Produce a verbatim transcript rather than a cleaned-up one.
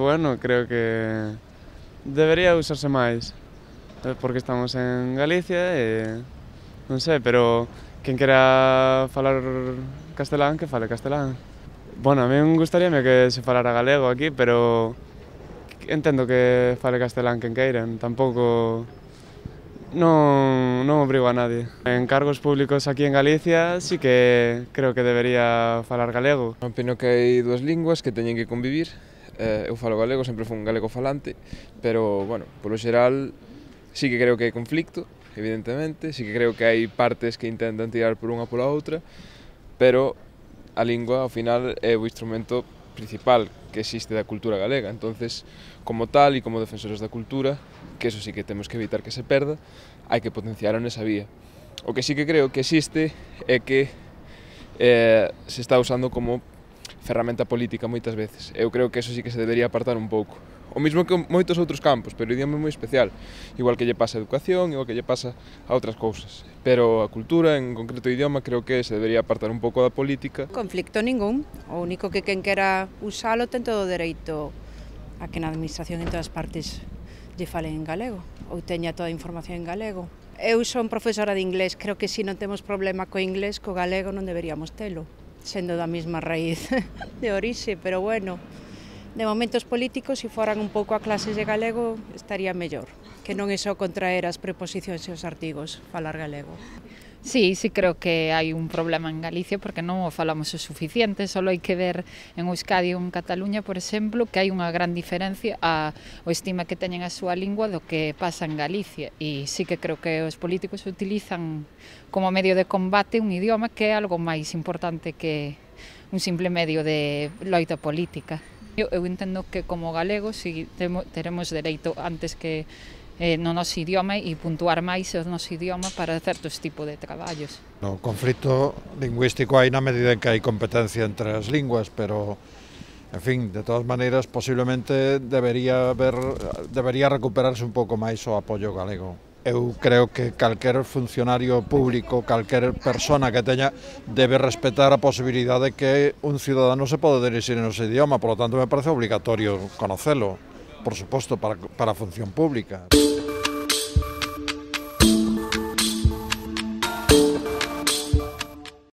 Bueno, creo que debería usarse máis, porque estamos en Galicia e non sei, pero quen quera falar castelán, que fale castelán. Bueno, a mí me gustaríame que se falara galego aquí, pero entendo que fale castelán quen queiran, tampouco non, non obrigo a nadie. En cargos públicos aquí en Galicia sí que creo que debería falar galego. Opino que hai dúas linguas que teñen que convivir. Eh, eu falo galego, sempre fui un galego falante, pero, bueno, polo xeral sí que creo que hai conflicto, evidentemente, sí que creo que hai partes que intentan tirar por unha pola outra, pero a lingua, ao final, é o instrumento principal que existe da cultura galega, entonces, como tal e como defensores da cultura, que eso sí que temos que evitar que se perda, hai que potenciar nesa vía. O que sí que creo que existe é que eh, se está usando como ferramenta política moitas veces. Eu creo que eso sí que se debería apartar un pouco. O mismo que moitos outros campos, pero o idioma é moi especial. Igual que lle pasa a educación, igual que lle pasa a outras cousas. Pero a cultura, en concreto o idioma, creo que se debería apartar un pouco da política. Conflicto ningún. O único que quen quera usalo ten todo o dereito a que na administración en todas partes lle falen en galego ou teña toda a información en galego. Eu son profesora de inglés, creo que se non temos problema co inglés, co galego non deberíamos telo, sendo da mesma raíz de orixe, pero bueno, de momentos políticos, se foran un pouco a clases de galego, estaría mellor, que non é só contraer as preposicións e os artigos, falar galego. Sí, sí creo que hai un problema en Galicia porque non o falamos o suficiente, só hai que ver en Euskadi ou en Cataluña, por exemplo, que hai unha gran diferencia a o estima que teñen a súa lingua do que pasa en Galicia, e sí que creo que os políticos utilizan como medio de combate un idioma que é algo máis importante que un simple medio de loita política. Eu, eu entendo que como galegos si temo, teremos dereito antes que Eh, no noso idioma e puntuar máis o noso idioma para certos tipos de traballos. O conflito lingüístico hai na medida en que hai competencia entre as linguas, pero, en fin, de todas maneiras, posiblemente debería haber, debería recuperarse un pouco máis o apoio galego. Eu creo que calquer funcionario público, calquer persona que teña, debe respetar a posibilidade de que un cidadano se pode dirixir no seu idioma, por lo tanto me parece obligatorio conocelo. Por supuesto, para, para función pública.